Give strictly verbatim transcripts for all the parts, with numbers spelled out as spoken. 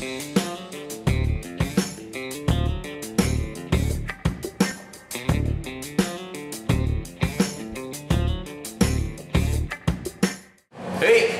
Hey,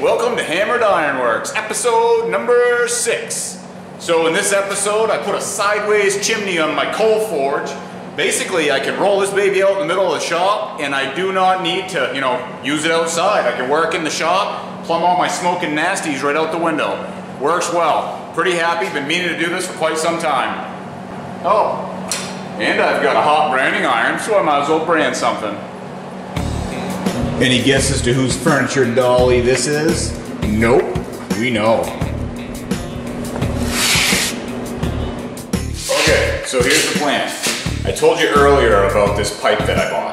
welcome to Hammered Ironworks, episode number six. So in this episode, I put a sideways chimney on my coal forge. Basically, I can roll this baby out in the middle of the shop, and I do not need to, you know, use it outside. I can work in the shop, plumb all my smoking nasties right out the window. Works well. Pretty happy, been meaning to do this for quite some time. Oh, and I've got a hot branding iron, so I might as well brand something. Any guesses to whose furniture dolly this is? Nope, we know. Okay, so here's the plan. I told you earlier about this pipe that I bought.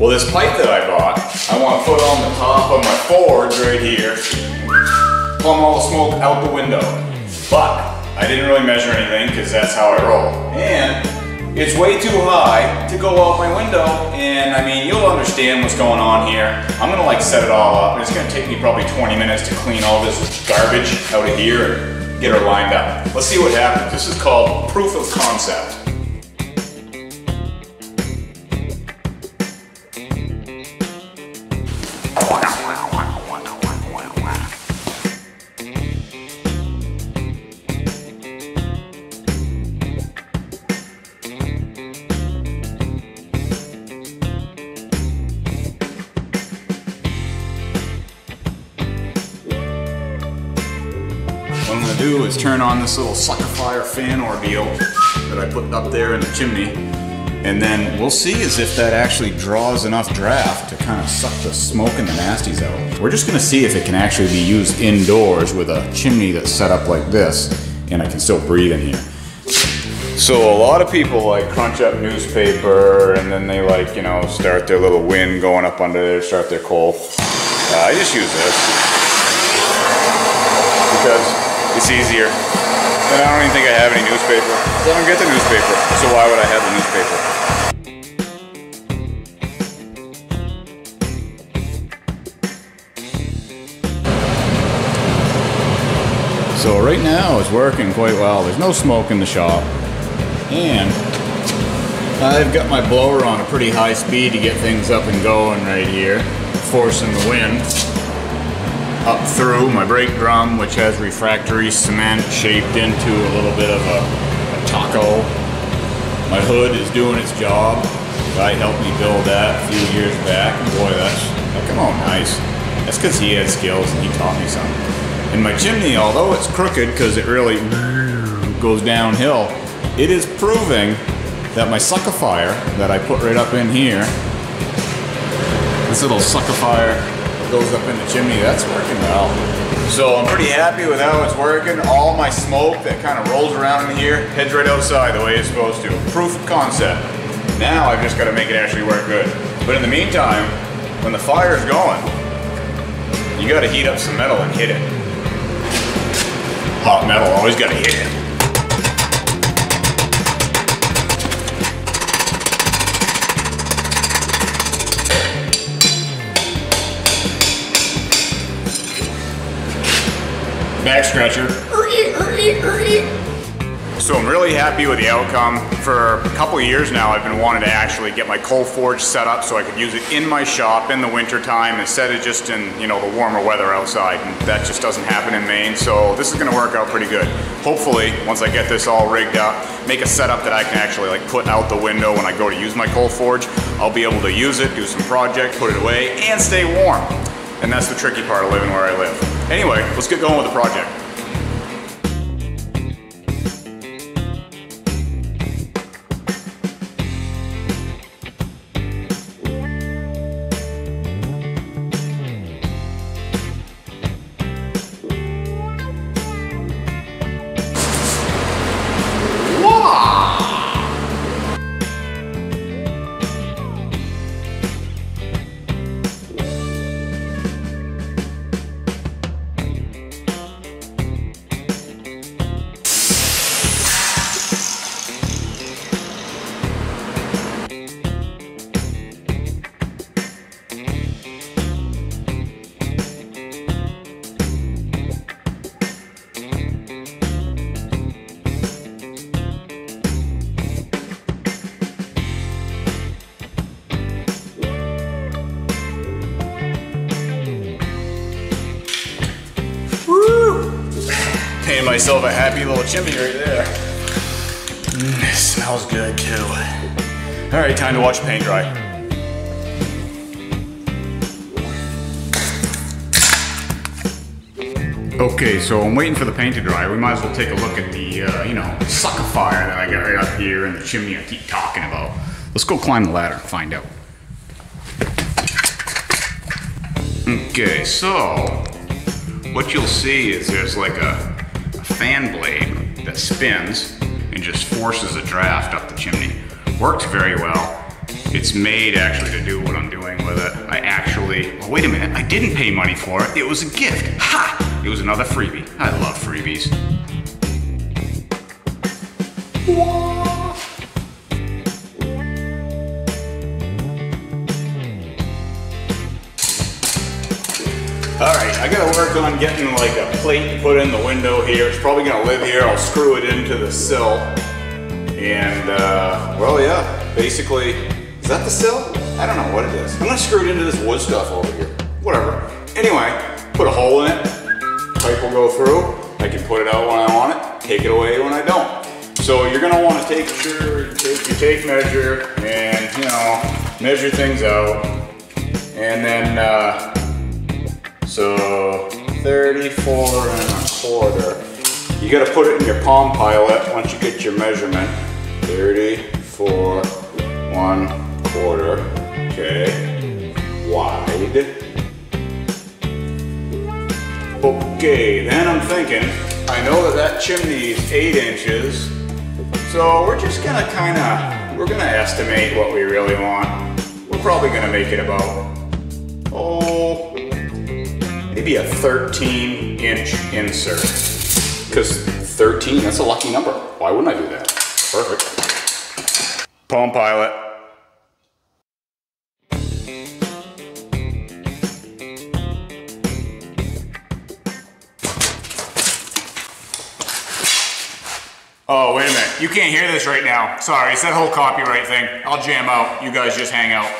Well, this pipe that I bought, I want to put on the top of my forge right here. Plumb all the smoke out the window. But I didn't really measure anything because that's how I roll. And it's way too high to go out my window, and I mean, you'll understand what's going on here. I'm gonna like set it all up, and it's gonna take me probably twenty minutes to clean all this garbage out of here and get her lined up. Let's see what happens. This is called proof of concept. What I'm gonna do is turn on this little sucker fire fan ordeal that I put up there in the chimney, and then we'll see as if that actually draws enough draft to kind of suck the smoke and the nasties out. We're just gonna see if it can actually be used indoors with a chimney that's set up like this, and I can still breathe in here. So a lot of people like crunch up newspaper, and then they like, you know, start their little wind going up under there, start their coal. Uh, I just use this because it's easier. And I don't even think I have any newspaper. I don't get the newspaper, so why would I have the newspaper? So right now it's working quite well. There's no smoke in the shop. And I've got my blower on a pretty high speed to get things up and going right here, forcing the wind up through my brake drum, which has refractory cement shaped into a little bit of a, a taco. My hood is doing its job. The guy helped me build that a few years back. Boy, that's, that come out nice. That's because he had skills and he taught me something. And my chimney, although it's crooked because it really goes downhill, it is proving that my sucker fire that I put right up in here, this little sucker fire goes up in the chimney, that's working well. So I'm pretty happy with how it's working. All my smoke that kind of rolls around in here heads right outside the way it's supposed to. Proof of concept. Now I've just got to make it actually work good. But in the meantime, when the fire is going, you got to heat up some metal and hit it. Hot metal, always got to hit it. Back scratcher. So I'm really happy with the outcome. For a couple of years now, I've been wanting to actually get my coal forge set up so I could use it in my shop in the winter time instead of just in, you know, the warmer weather outside. And that just doesn't happen in Maine, so this is gonna work out pretty good. Hopefully, once I get this all rigged up, make a setup that I can actually like put out the window when I go to use my coal forge, I'll be able to use it, do some projects, put it away, and stay warm. And that's the tricky part of living where I live. Anyway, let's get going with the project. made myself a happy little chimney right there. Mm, smells good too. All right, time to watch paint dry. Okay, so I'm waiting for the paint to dry. We might as well take a look at the, uh, you know, sucker fire that I got right up here and the chimney I keep talking about. Let's go climb the ladder and find out. Okay, so what you'll see is there's like a, a fan blade that spins and just forces a draft up the chimney. Works very well. It's made actually to do what I'm doing with it. I actually, oh, wait a minute, I didn't pay money for it. It was a gift. Ha! It was another freebie. I love freebies. Whoa. All right, I gotta work on getting like a plate to put in the window here. It's probably gonna live here. I'll screw it into the sill. And, uh, well, yeah, basically, is that the sill? I don't know what it is. I'm gonna screw it into this wood stuff over here. Whatever. Anyway, put a hole in it. Pipe will go through. I can put it out when I want it. Take it away when I don't. So you're gonna wanna take your, take your tape measure and, you know, measure things out. And then, uh, so thirty-four and a quarter. You gotta put it in your palm pilot once you get your measurement. thirty-four, one quarter, okay, wide. Okay, then I'm thinking, I know that that chimney is eight inches, so we're just gonna kinda, we're gonna estimate what we really want. We're probably gonna make it about, oh, maybe a thirteen inch insert. Because thirteen, that's a lucky number. Why wouldn't I do that? Perfect. Palm pilot. Oh, wait a minute. You can't hear this right now. Sorry, it's that whole copyright thing. I'll jam out. You guys just hang out.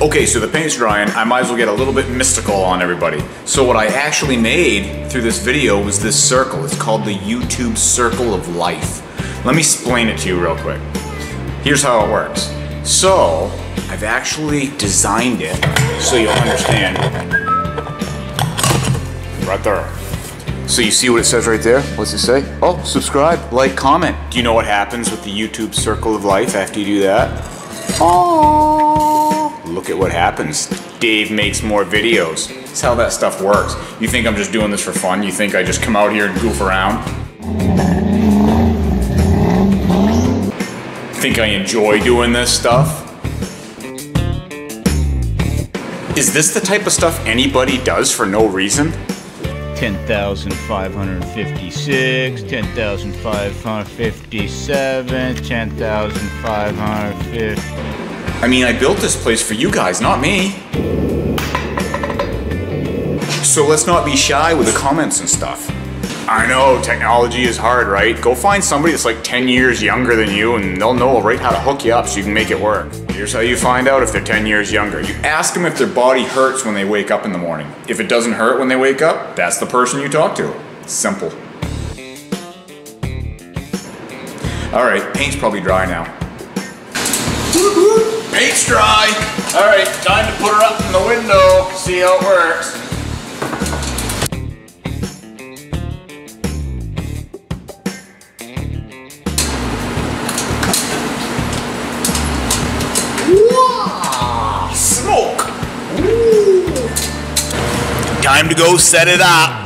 Okay, so the paint's drying, I might as well get a little bit mystical on everybody. So what I actually made through this video was this circle. It's called the YouTube Circle of Life. Let me explain it to you real quick. Here's how it works. So, I've actually designed it so you'll understand. Right there. So you see what it says right there? What's it say? Oh, subscribe, like, comment. Do you know what happens with the YouTube Circle of Life after you do that? Oh. Look at what happens. Dave makes more videos. That's how that stuff works. You think I'm just doing this for fun? You think I just come out here and goof around? Think I enjoy doing this stuff? Is this the type of stuff anybody does for no reason? ten thousand five hundred fifty-six, ten thousand five hundred fifty-seven, ten thousand five hundred fifty. I mean, I built this place for you guys, not me. So let's not be shy with the comments and stuff. I know, technology is hard, right? Go find somebody that's like ten years younger than you and they'll know right how to hook you up so you can make it work. Here's how you find out if they're ten years younger. You ask them if their body hurts when they wake up in the morning. If it doesn't hurt when they wake up, that's the person you talk to. Simple. All right, paint's probably dry now. Paint's dry. All right, time to put her up in the window, see how it works. Time to go set it up.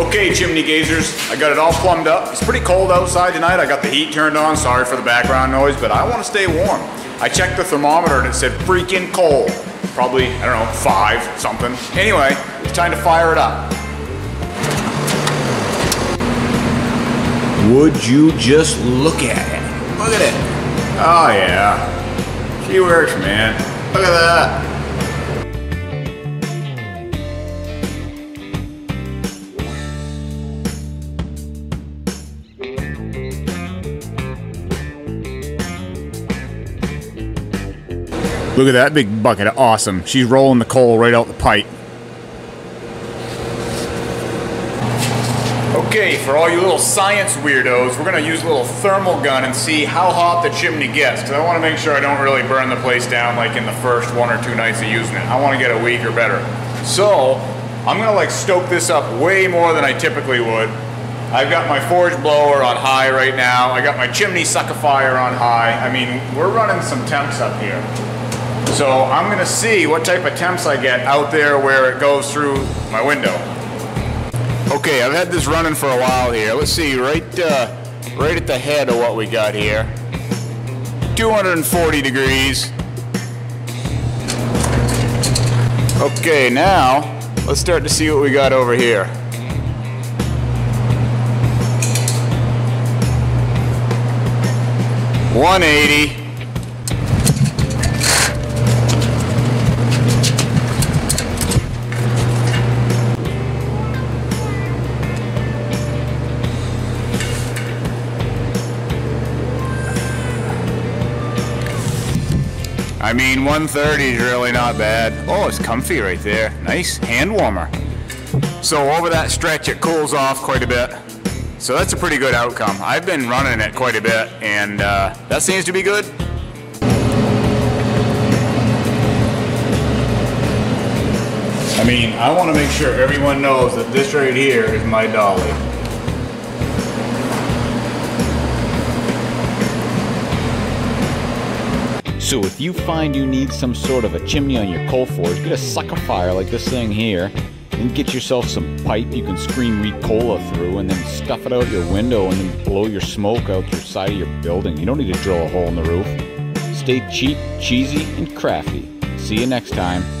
Okay, chimney gazers, I got it all plumbed up. It's pretty cold outside tonight. I got the heat turned on. Sorry for the background noise, but I want to stay warm. I checked the thermometer and it said freaking cold. Probably, I don't know, five something. Anyway, it's time to fire it up. Would you just look at it? Look at it. Oh yeah. She works, man. Look at that. Look at that big bucket of awesome. She's rolling the coal right out the pipe. Okay, for all you little science weirdos, we're gonna use a little thermal gun and see how hot the chimney gets, because I wanna make sure I don't really burn the place down like in the first one or two nights of using it. I wanna get a week or better. So, I'm gonna like stoke this up way more than I typically would. I've got my forge blower on high right now. I got my chimney suckifier on high. I mean, we're running some temps up here. So I'm gonna see what type of temps I get out there where it goes through my window. Okay, I've had this running for a while here. Let's see, right, uh, right at the head of what we got here. two hundred forty degrees. Okay, now let's start to see what we got over here. one eighty. I mean, one thirty is really not bad. Oh, it's comfy right there. Nice hand warmer. So over that stretch, it cools off quite a bit. So that's a pretty good outcome. I've been running it quite a bit, and uh, that seems to be good. I mean, I want to make sure everyone knows that this right here is my dolly. So if you find you need some sort of a chimney on your coal forge, get a suckifier like this thing here, and get yourself some pipe you can scream Ricola through, and then stuff it out your window, and then blow your smoke out your side of your building. You don't need to drill a hole in the roof. Stay cheap, cheesy, and crafty. See you next time.